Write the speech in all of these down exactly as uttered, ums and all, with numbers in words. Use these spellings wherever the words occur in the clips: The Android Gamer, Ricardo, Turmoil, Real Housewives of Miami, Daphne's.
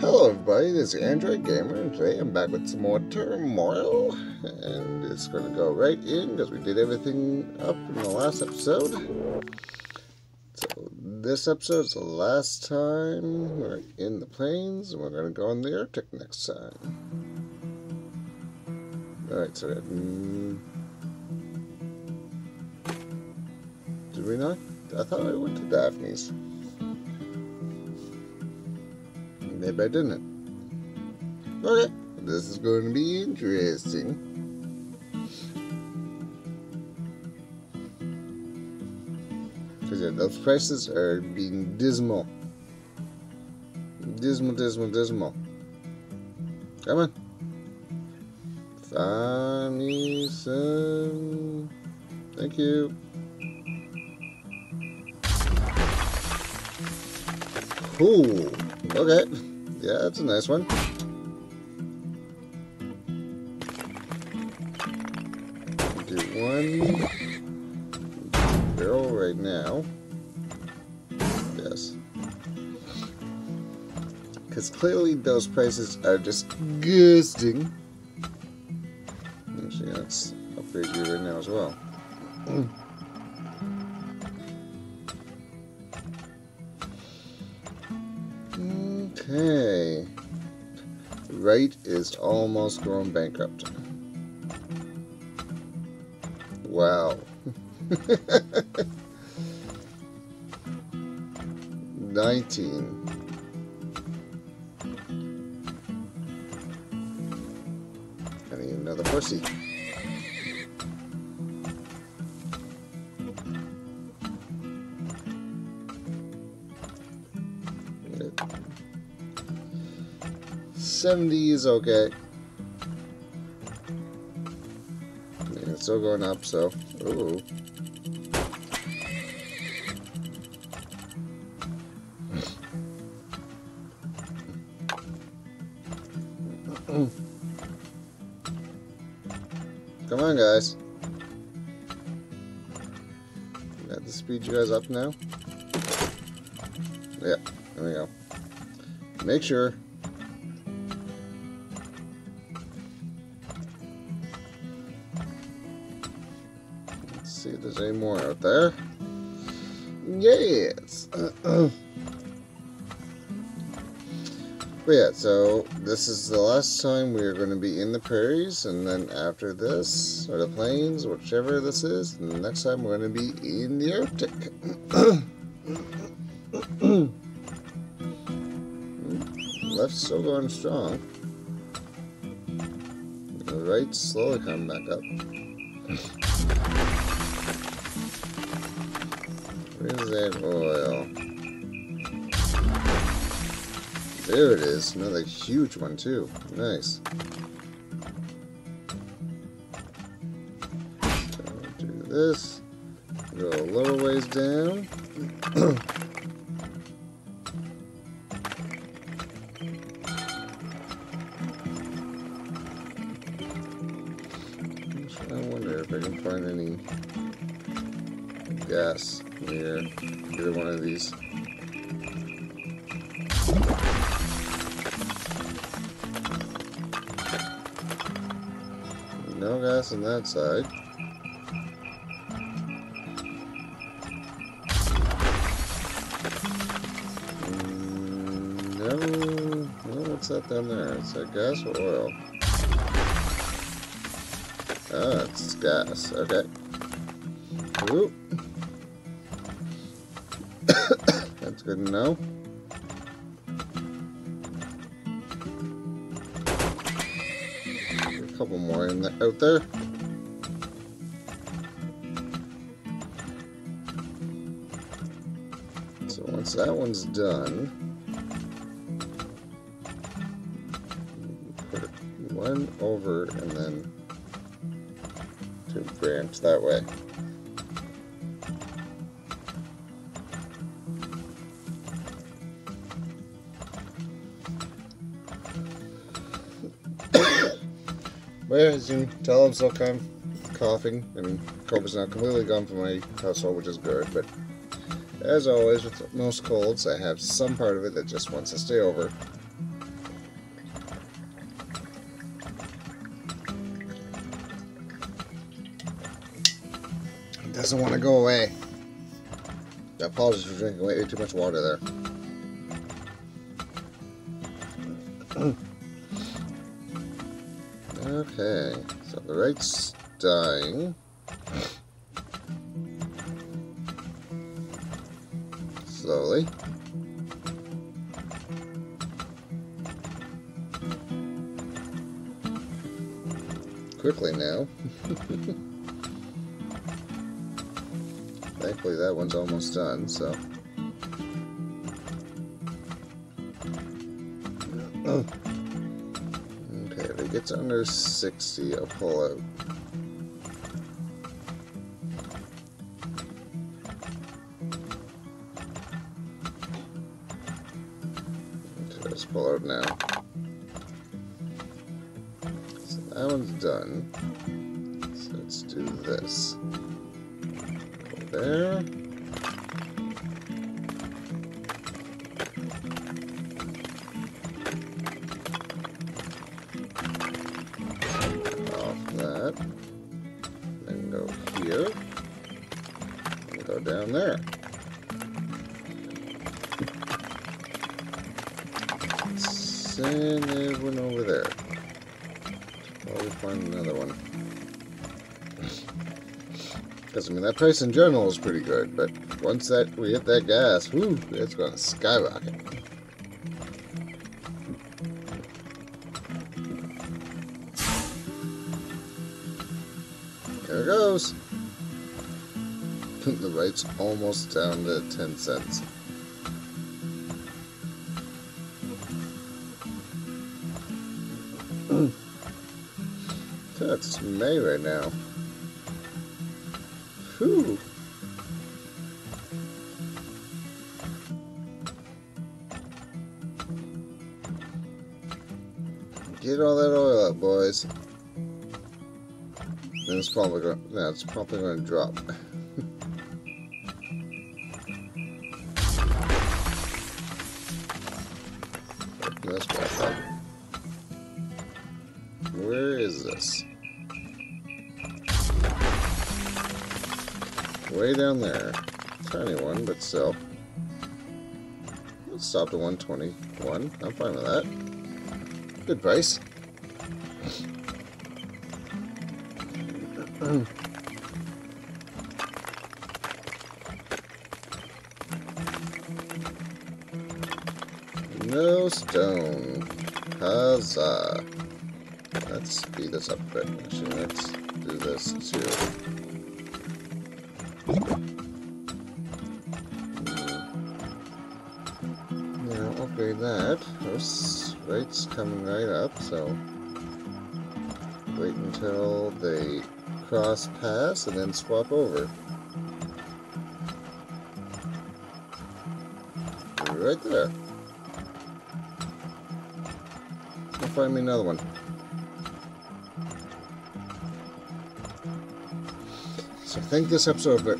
Hello everybody, this is Android Gamer, and today I'm back with some more Turmoil, and it's going to go right in because we did everything up in the last episode. So this episode is the last time we're in the plains, and we're going to go on the Arctic next time. Alright, so we had, mm, did we not? I thought I went to Daphne's. Maybe I didn't. Okay, this is going to be interesting. Because yeah, those prices are being dismal. Dismal, dismal, dismal. Come on. Find me some. Thank you. Cool. Okay. Yeah, that's a nice one. Do one barrel right now. Yes. Because clearly those prices are disgusting. Actually, let's upgrade you right now as well. Mm. Okay, right is almost going bankrupt. Wow. Nineteen. I need another pussy. seventy is okay. Yeah, it's still going up, so. Ooh. Come on, guys. Got to speed you guys up now. Yeah, there we go. Make sure. See if there's any more out there. Yes. Uh, uh. But yeah, so this is the last time we are going to be in the prairies, and then after this, or the plains, whichever this is, and the next time we're going to be in the Arctic. Left's still going strong. The right slowly coming back up. Where's that oil? There it is. Another huge one, too. Nice. So do this. Go a little ways down. I wonder if I can find any gas near either one of these. No gas on that side. No. Well, what's that down there? Is that gas or oil? Ah, it's gas. Okay. Ooh. That's good to know. A couple more in the, out there. So once that one's done, put one over and then two branch that way. Well, as you can tell, I'm still kind of coughing. I mean, COVID's not completely gone from my household, which is good, but as always, with most colds, I have some part of it that just wants to stay over. doesn't want to go away. I apologize for drinking way too much water there. Okay, so the right's dying. Slowly. Quickly now. Thankfully that one's almost done, so. Okay, if it gets under sixty, I'll pull out. Let's pull out now. So that one's done. So let's do this. There. Off that. Then go here. And go down there. Send everyone over there. Probably find another one. I mean, that price in general is pretty good, but once that we hit that gas, whoo, it's going to skyrocket. There it goes. The rate's almost down to ten cents. That's May right now. Whew. Get all that oil out, boys. Then it's probably going. No, it's probably going to drop. That's back up. Where is this? Way down there. Tiny one, but still. Let's stop to one twenty-one. I'm fine with that. Good price. No stone. Huzzah. Let's speed this up a bit. Actually, let's do this too. Now upgrade that. Those rates coming right up, so wait until they cross pass and then swap over. Right there. Go find me another one. So I think this episode, but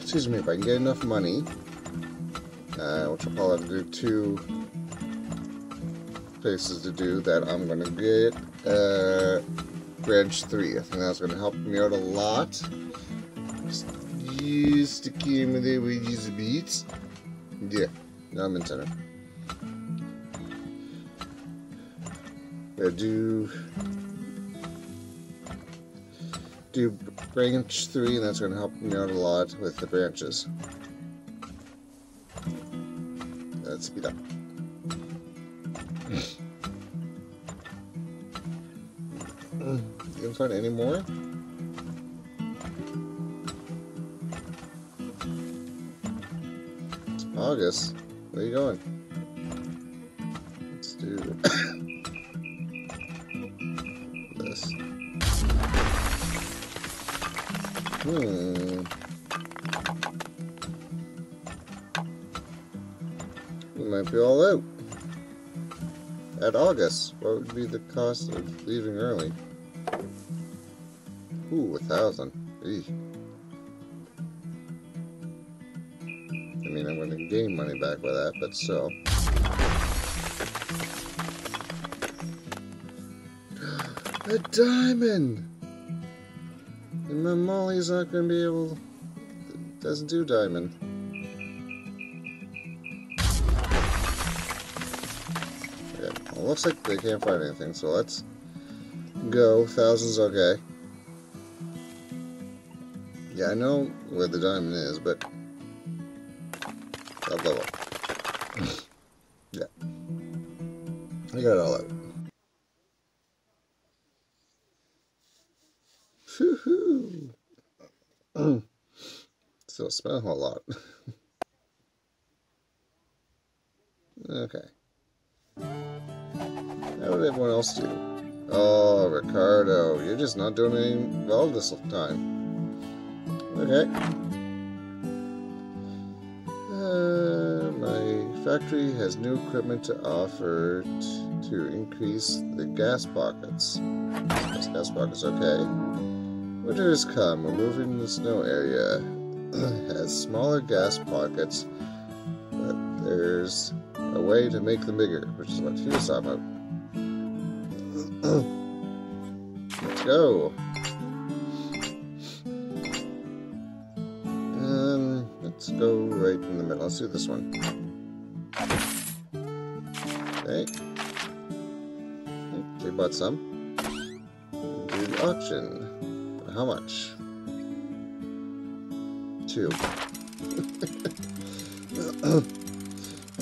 excuse me, if I can get enough money, uh, which I'll probably have to do two places to do that, I'm going to get uh, Branch three. I think that's going to help me out a lot. Just to keep me there with these beats. Yeah, now I'm in center. Gotta do... do branch three, and that's going to help me out a lot with the branches. Let's speed up. You can find any more? It's August. Where are you going? Let's do... Hmm. We might be all out. At August, what would be the cost of leaving early? Ooh, a thousand. Eesh. I mean, I'm going to gain money back by that, but still. A diamond! And my Molly's not going to be able Doesn't do diamond. Yeah, well, looks like they can't find anything, so let's go. Thousands, okay. Yeah, I know where the diamond is, but... blah, blah, blah. Yeah. I got it all out. Whoo-hoo! Still smell a lot. Okay. How did everyone else do? Oh, Ricardo, you're just not doing anything well this time. Okay. Uh, my factory has new equipment to offer to increase the gas pockets. Gas, gas pockets, okay. Winter has come. Removing the snow area has smaller gas pockets, but there's a way to make them bigger, which is what she was talking about. Let's go. Let's go right in the middle. Let's do this one. Okay. They bought some. Do the auction. How much? Two.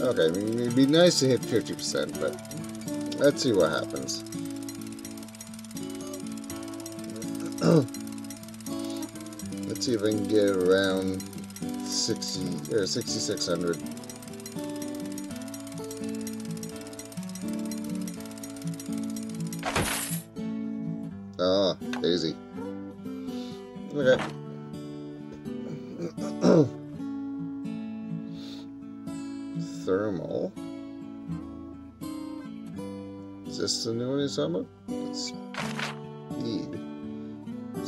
Okay, I mean, it'd be nice to hit fifty percent, but let's see what happens. Let's see if I can get around sixty or sixty-six hundred. Ah, daisy. Okay. Thermal. Is this the new one he's talking about? It's speed.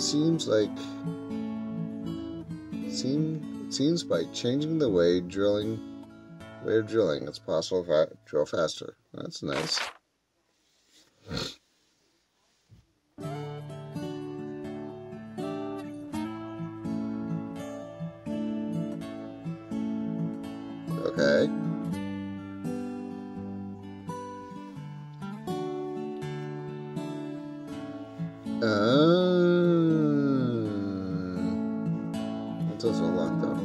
Seems like. Seems. It seems by changing the way drilling, way of drilling, it's possible to fa drill faster. That's nice. Okay. Um, that's also a lot, though.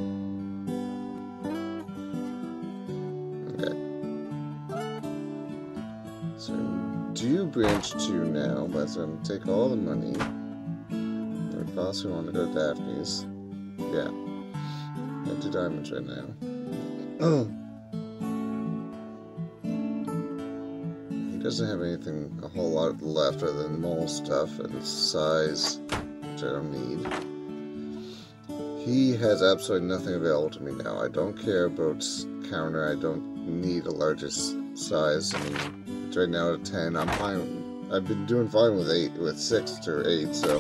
Branch two now, but I'm going to take all the money. I also want to go to Daphne's. Yeah. I have two diamonds right now. He doesn't have anything a whole lot left other than mole stuff and size, which I don't need. He has absolutely nothing available to me now. I don't care about counter. I don't need a larger size. I mean, right now at ten. I'm fine. I've been doing fine with eight, with six or eight. So,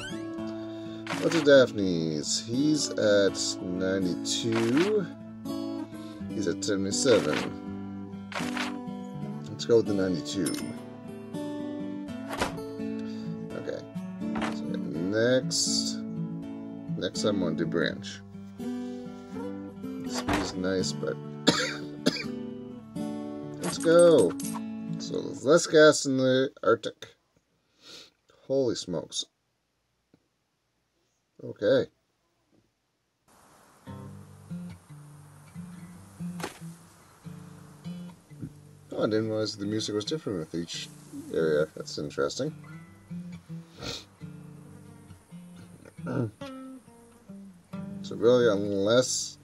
what's at Daphne's? He's at ninety-two. He's at seventy-seven. Let's go with the ninety-two. Okay. So next, next I'm going to branch. This is nice, but let's go. So there's less gas in the Arctic. Holy smokes. Okay. Oh, I didn't realize the music was different with each area. That's interesting. So really, unless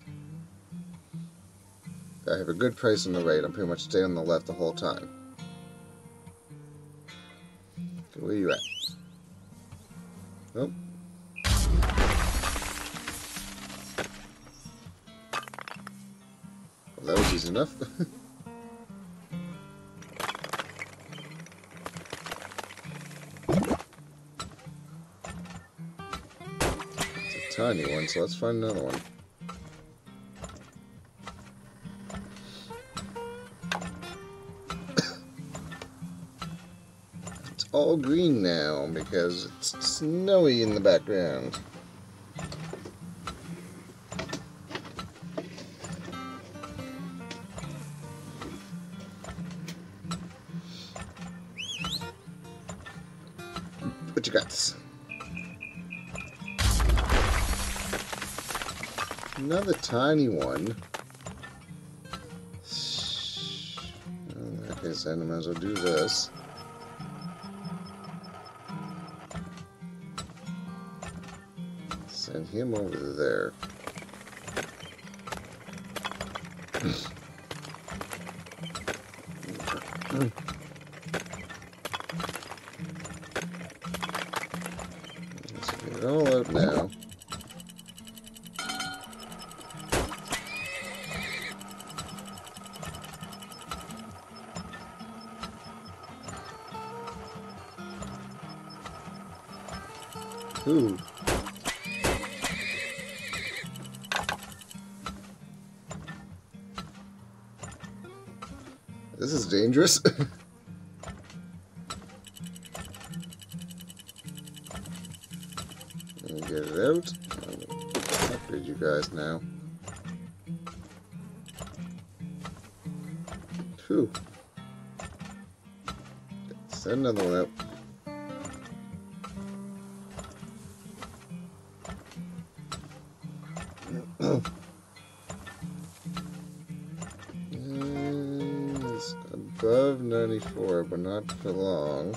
I have a good price on the rate, I'm pretty much staying on the left the whole time. Where you at? Nope. Well, that was easy enough. It's a tiny one, so let's find another one. All green now because it's snowy in the background. What you got? Another tiny one. Okay, so I might as well do this. Send him over there. Let's get it all up now. Ooh. This is dangerous. And get it out. I'll upgrade you guys now. Ooh. Send another one out. ninety-four, but not for long.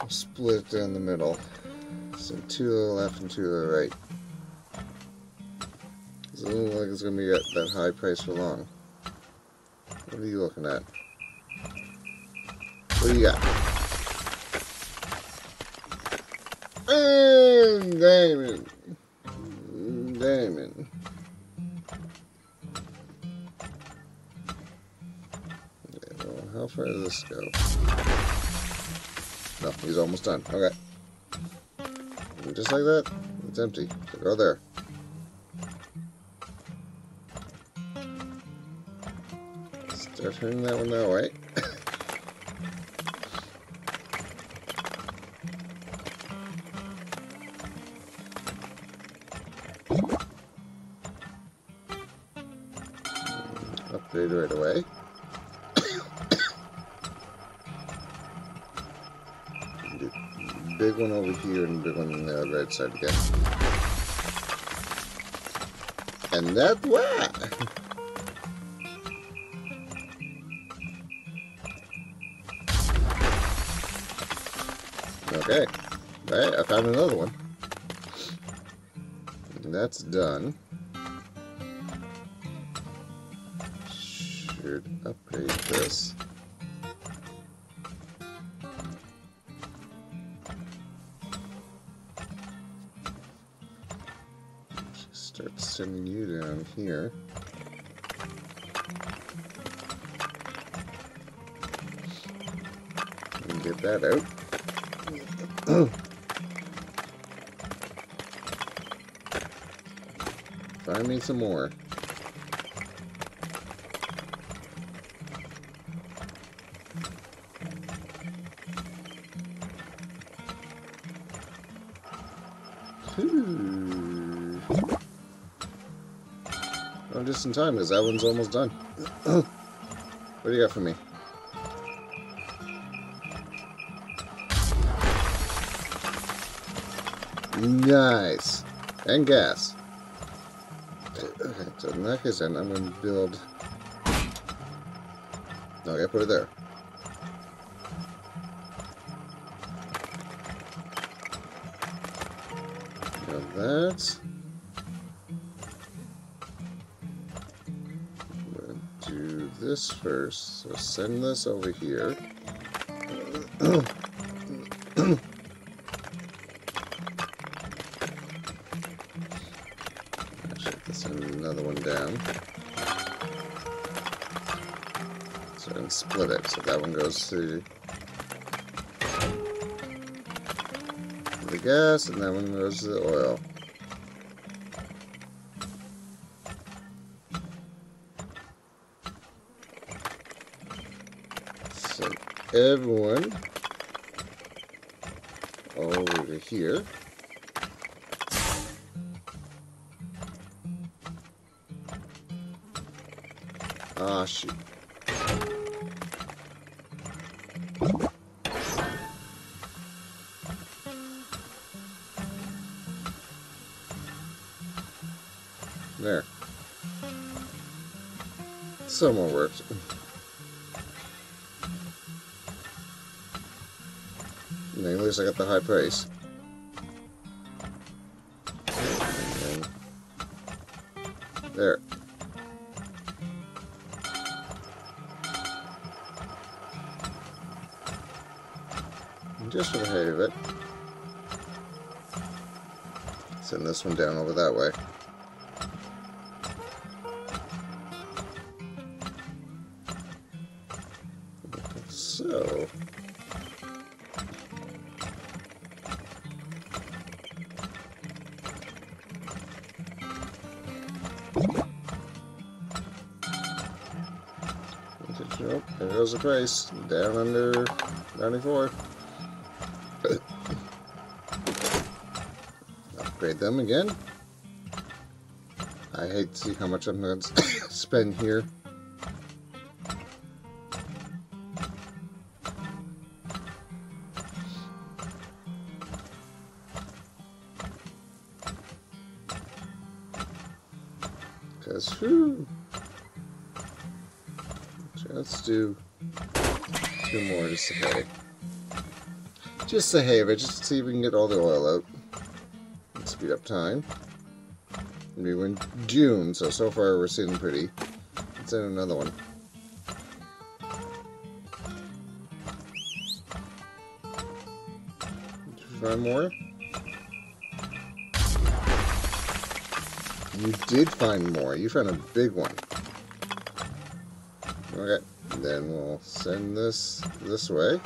I'll split it down the middle. So two to the left and two to the right. Doesn't look like it's going to be at that high price for long. What are you looking at? What do you got? And Damon! Damon. How far does this go? No, he's almost done. Okay. Just like that, it's empty. So go there. Start turning that one that way. Upgrade right away. Big one over here and big one on the right side again. And that way! Okay. Alright, I found another one. And that's done. Should upgrade this. Start sending you down here. And get that out. Find me some more. Ooh. I'm just in time because that one's almost done. What do you got for me? Nice! And gas. Okay, so in that case then, I'm going to build... Okay, put it there. Got that. This first, so send this over here. Actually, let's send another one down. So I can split it, so that one goes to the gas, and that one goes to the oil. Everyone over here. Ah, shoot. somewhere works. I mean, at least I got the high price. There. And just for the heck of it, send this one down over that way. So, oh, there goes the price, down under ninety-four. Upgrade them again. I hate to see how much I'm going to spend here. Because, whoo! Let's do two more just to hay. Just to hay, but just to see if we can get all the oil out. Let's speed up time. We were in June, so so far we're sitting pretty. Let's add another one. Five more. You did find more. You found a big one. Okay, then we'll send this this way.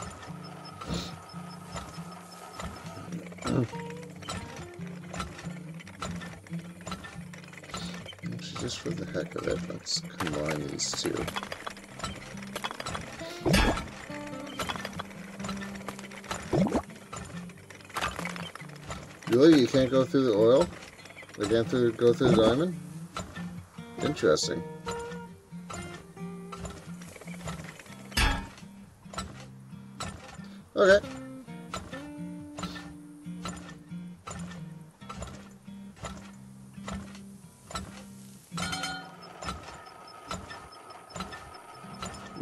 Actually, just for the heck of it, let's combine these two. Really, you can't go through the oil? We can't through, go through the diamond? Interesting. Okay.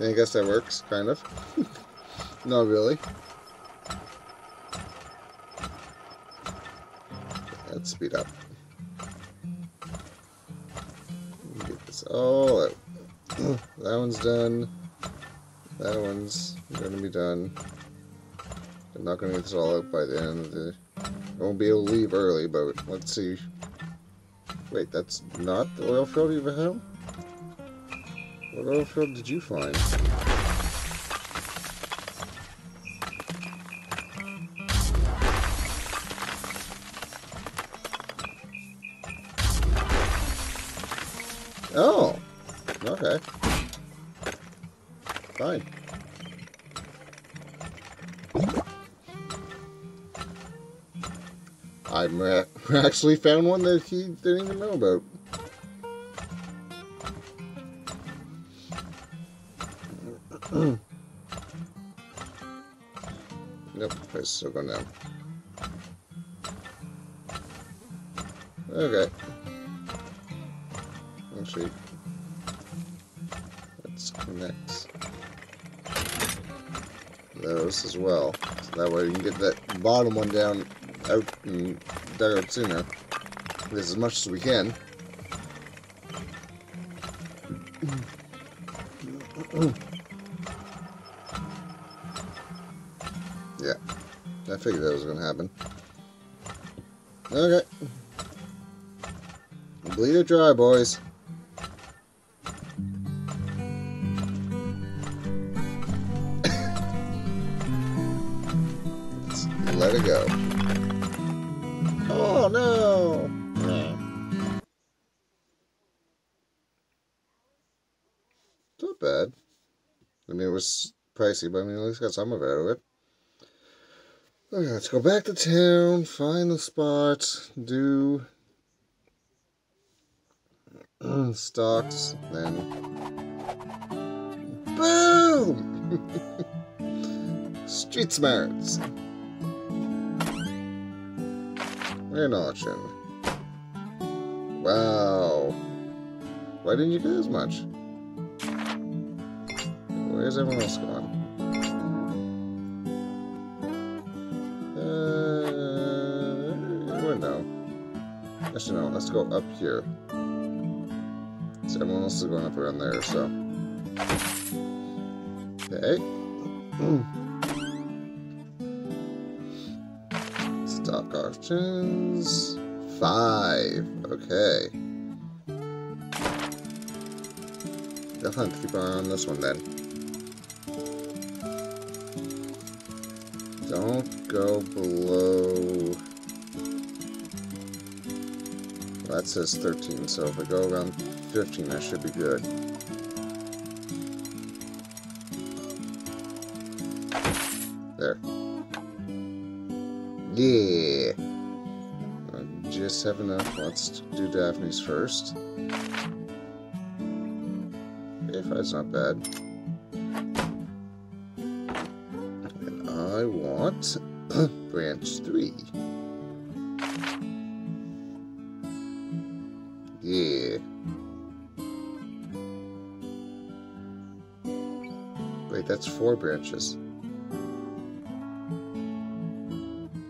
I guess that works, kind of. Not really. Let's speed up. Oh, that one's done. That one's gonna be done. I'm not gonna get this all out by the end of the. I won't be able to leave early, but let's see. Wait, that's not the oil field you found? What oil field did you find? Oh, okay. Fine. I actually found one that he didn't even know about. Nope, price is still going down. Okay. Actually, let's connect those as well. So that way we can get that bottom one down, out, and dug out sooner. At least as much as we can. Yeah, I figured that was going to happen. Okay. Bleed it dry, boys. Let it go. Oh no! No. Not bad. I mean, it was pricey, but I mean, at least got some of it out of it. Okay, let's go back to town, find the spot, do stocks, then boom! Street smarts. An auction. Wow. Why didn't you do as much? Where's everyone else gone? Uh, window. Actually, no, let's go up here. So everyone else is going up around there, so. Okay. Stock options. Five. Okay. Definitely have to keep on this one then. Don't go below. Well, that says thirteen, so if I go around fifteen, I should be good. There. Yeah! I just have enough. Let's do Daphne's first. That's not bad. And I want branch three. Yeah. Wait, that's four branches.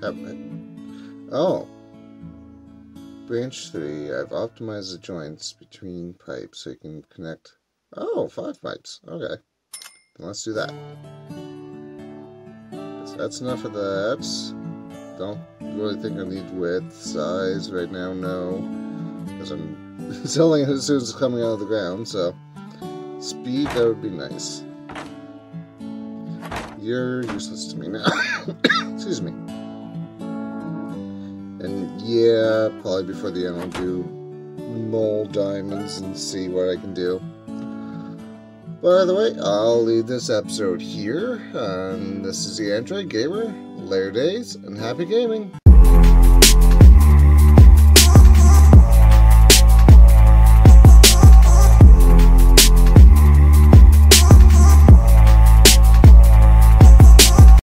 Haven't I? Oh. Branch three. I've optimized the joints between pipes so you can connect. Oh, five pipes. Okay. Then let's do that. So that's enough of that. Don't really think I need width, size right now, no. Because I'm selling it as soon as it's coming out of the ground, so. Speed, that would be nice. You're useless to me now. Excuse me. And yeah, probably before the end I'll do mold diamonds and see what I can do. By the way, I'll leave this episode here. Um, this is The Android Gamer. Later days, and happy gaming!